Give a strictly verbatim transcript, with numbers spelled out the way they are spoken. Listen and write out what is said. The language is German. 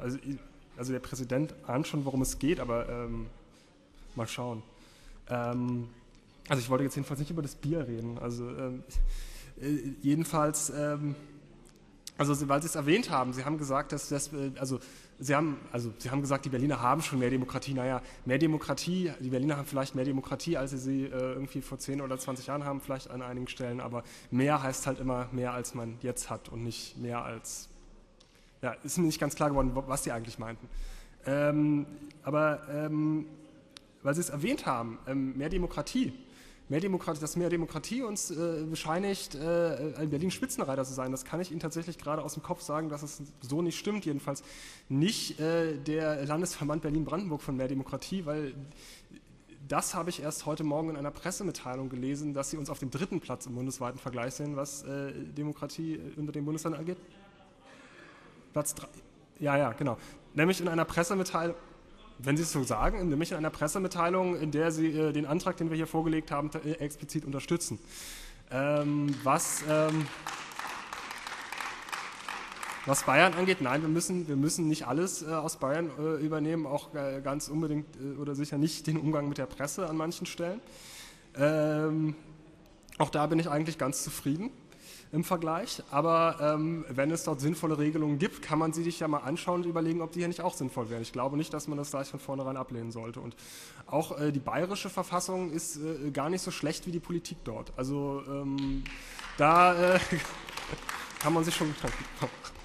Also, also der Präsident ahnt schon, worum es geht, aber ähm, mal schauen. Ähm, also ich wollte jetzt jedenfalls nicht über das Bier reden. Also ähm, jedenfalls, ähm, also weil Sie es erwähnt haben, Sie haben gesagt, dass das, also Sie haben, also Sie haben gesagt, die Berliner haben schon mehr Demokratie. Naja, mehr Demokratie, die Berliner haben vielleicht mehr Demokratie, als sie sie äh, irgendwie vor zehn oder zwanzig Jahren haben, vielleicht an einigen Stellen, aber mehr heißt halt immer mehr, als man jetzt hat und nicht mehr als, ja, ist mir nicht ganz klar geworden, was die eigentlich meinten. Ähm, aber ähm, weil Sie es erwähnt haben, ähm, mehr Demokratie. Mehr Demokratie, dass mehr Demokratie uns äh, bescheinigt, äh, ein Berlin-Spitzenreiter zu sein, das kann ich Ihnen tatsächlich gerade aus dem Kopf sagen, dass es so nicht stimmt, jedenfalls nicht äh, der Landesverband Berlin-Brandenburg von mehr Demokratie, weil das habe ich erst heute Morgen in einer Pressemitteilung gelesen, dass sie uns auf dem dritten Platz im bundesweiten Vergleich sehen, was äh, Demokratie unter den Bundesländern angeht. Platz drei, ja, ja, genau, nämlich in einer Pressemitteilung. Wenn Sie es so sagen, nämlich in einer Pressemitteilung, in der Sie äh, den Antrag, den wir hier vorgelegt haben, äh, explizit unterstützen. Ähm, was, ähm, was Bayern angeht, nein, wir müssen, wir müssen nicht alles äh, aus Bayern äh, übernehmen, auch äh, ganz unbedingt äh, oder sicher nicht den Umgang mit der Presse an manchen Stellen. Ähm, auch da bin ich eigentlich ganz zufrieden im Vergleich, aber ähm, wenn es dort sinnvolle Regelungen gibt, kann man sie sich ja mal anschauen und überlegen, ob die hier nicht auch sinnvoll wären. Ich glaube nicht, dass man das gleich von vornherein ablehnen sollte. Und auch äh, die bayerische Verfassung ist äh, gar nicht so schlecht wie die Politik dort. Also ähm, da äh, kann man sich schon bedanken.